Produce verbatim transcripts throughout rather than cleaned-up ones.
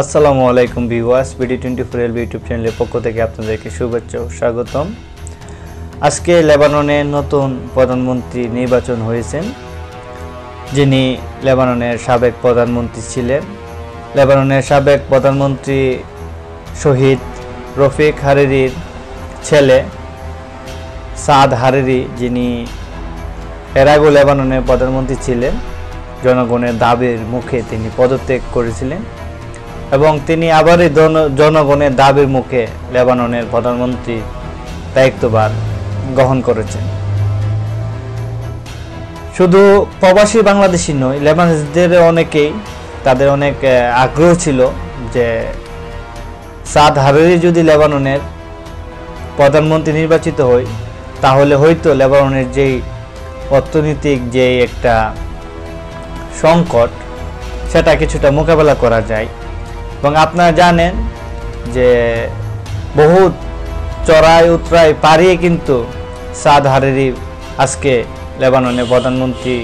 আসসালামু আলাইকুম viewers, B D twenty four L B YouTube চ্যানেলের পক্ষ থেকে আপনাদেরকে শুভেচ্ছা ও স্বাগতম। আজকে লেবাননে নতুন প্রধানমন্ত্রী নির্বাচন হয়েছেন, যিনি লেবাননের সাবেক প্রধানমন্ত্রী ছিলেন। লেবাননের সাবেক প্রধানমন্ত্রী শহীদ রফিক হারিরির ছেলে সাদ হারিরি, যিনি এর আগে লেবাননের প্রধানমন্ত্রী ছিলেন, জনগণের দাবির মুখে তিনি পদত্যাগ করেছিলেন এবং তিনি আবারই জনগণের দাবির মুখে লেবাননের প্রধানমন্ত্রী দায়িত্বভার গ্রহণ করেছেন। শুধু প্রবাসী বাংলাদেশি নয়, লেবানদের অনেকেই তাদের অনেক আগ্রহ ছিল যে সাদ হারিরি যদি লেবাননের প্রধানমন্ত্রী নির্বাচিত হয়, তাহলে হয়তো লেবাননের যেই অর্থনৈতিক যেই একটা সংকট, সেটা কিছুটা মোকাবেলা করা যায়। এবং আপনারা জানেন যে বহু চড়াই উতরাই পারিয়ে কিন্তু সাদ হারিরি আজকে লেবাননের প্রধানমন্ত্রী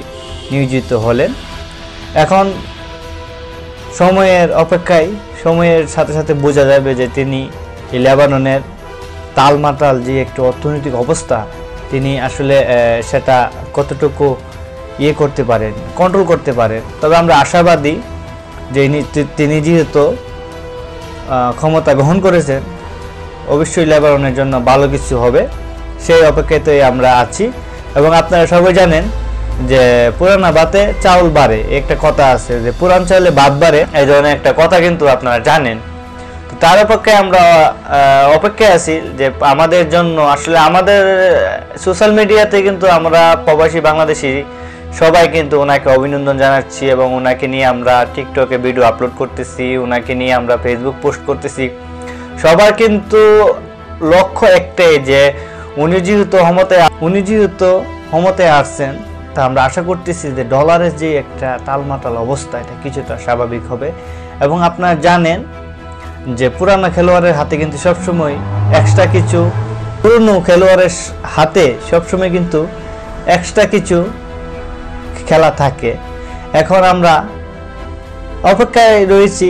নিয়োজিত হলেন। এখন সময়ের অপেক্ষায়, সময়ের সাথে সাথে বোঝা যাবে যে তিনি এই লেবাননের তালমাটাল যে একটি অর্থনৈতিক অবস্থা, তিনি আসলে সেটা কতটুকু ইয়ে করতে পারেন, কন্ট্রোল করতে পারেন। তবে আমরা আশাবাদী যে তিনি যেহেতু ক্ষমতা গ্রহণ করেছেন, অবশ্যই লেবাননের জন্য ভালো কিছু হবে, সেই অপেক্ষাতেই আমরা আছি। এবং আপনারা সবাই জানেন যে পুরানা ভাতে চাউল বাড়ে, একটা কথা আছে যে পুরান চাউলে ভাত বাড়ে, এই ধরনের একটা কথা কিন্তু আপনারা জানেন। তার অপেক্ষায় আমরা অপেক্ষায় আছি যে আমাদের জন্য আসলে আমাদের সোশ্যাল মিডিয়াতে কিন্তু আমরা প্রবাসী বাংলাদেশি সবাই কিন্তু ওনাকে অভিনন্দন জানাচ্ছি এবং ওনাকে নিয়ে আমরা টিকটকে ভিডিও আপলোড করতেছি, ওনাকে নিয়ে আমরা ফেসবুক পোস্ট করতেছি। সবার কিন্তু লক্ষ্য একটাই যে উনি যেহেতু ক্ষমতায় উনি যেহেতু ক্ষমতায় আসছেন, তা আমরা আশা করতেছি যে ডলারের যে একটা তালমাটাল অবস্থা, এটা কিছুটা স্বাভাবিক হবে। এবং আপনারা জানেন যে পুরানো খেলোয়াড়ের হাতে কিন্তু সবসময় এক্সট্রা কিছু, পুরনো খেলোয়াড়ের হাতে সবসময় কিন্তু এক্সট্রা কিছু খেলা থাকে। এখন আমরা অপেক্ষায় রয়েছি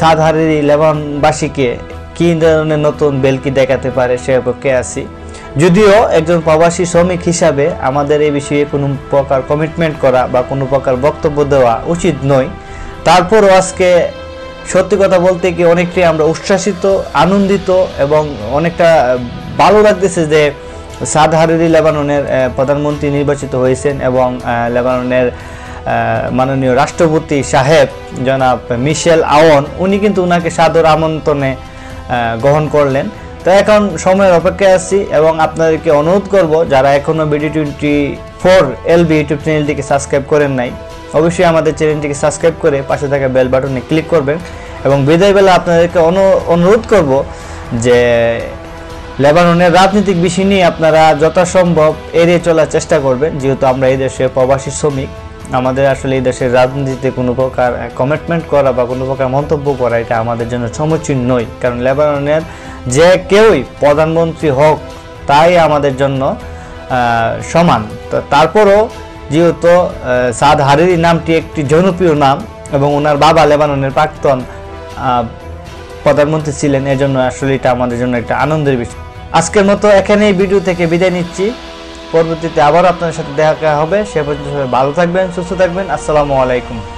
সাদ হারিরি লেবানবাসীকে কী ধরনের নতুন বেলকি দেখাতে পারে, সে অপেক্ষায় আছি। যদিও একজন প্রবাসী শ্রমিক হিসাবে আমাদের এই বিষয়ে কোনো প্রকার কমিটমেন্ট করা বা কোনো প্রকার বক্তব্য দেওয়া উচিত নয়, তারপরও আজকে সত্যি কথা বলতে কি অনেকটাই আমরা উচ্ছ্বাসিত, আনন্দিত এবং অনেকটা ভালো লাগতেছে যে সাদ হারিরি লেবাননের প্রধানমন্ত্রী নির্বাচিত হয়েছেন এবং লেবাননের মাননীয় রাষ্ট্রপতি সাহেব জনাব মিশেল আওন, উনি কিন্তু ওনাকে সাদর আমন্ত্রণে গ্রহণ করলেন। তো এখন সময়ের অপেক্ষায় আছি এবং আপনাদেরকে অনুরোধ করব, যারা এখনও B D twenty four L B YouTube চ্যানেলটিকে সাবস্ক্রাইব করেন নাই, অবশ্যই আমাদের চ্যানেলটিকে সাবস্ক্রাইব করে পাশে থাকা বেল বাটনে ক্লিক করবেন। এবং বিদায় বেলা আপনাদেরকে অনুরোধ করব যে লেবাননের রাজনৈতিক বিষয় নিয়ে আপনারা যথাসম্ভব এড়িয়ে চলার চেষ্টা করবেন, যেহেতু আমরা এই দেশে প্রবাসী শ্রমিক, আমাদের আসলে এই দেশের রাজনীতিতে কোনো প্রকার কমিটমেন্ট করা বা কোনো প্রকার মন্তব্য করা এটা আমাদের জন্য সমীচীন নয়। কারণ লেবাননের যে কেউই প্রধানমন্ত্রী হোক, তাই আমাদের জন্য সমান। তো তারপরও যেহেতু সাদ হারিরি নামটি একটি জনপ্রিয় নাম এবং ওনার বাবা লেবাননের প্রাক্তন প্রধানমন্ত্রী ছিলেন, এজন্য আসলে এটা আমাদের জন্য একটা আনন্দের বিষয়। আজকের মতো এখানেই ভিডিও থেকে বিদায় নিচ্ছি, পরবর্তীতে আবার আপনার সাথে দেখা হবে। সে পর্যন্ত ভালো থাকবেন, সুস্থ থাকবেন। আসসালামু আলাইকুম।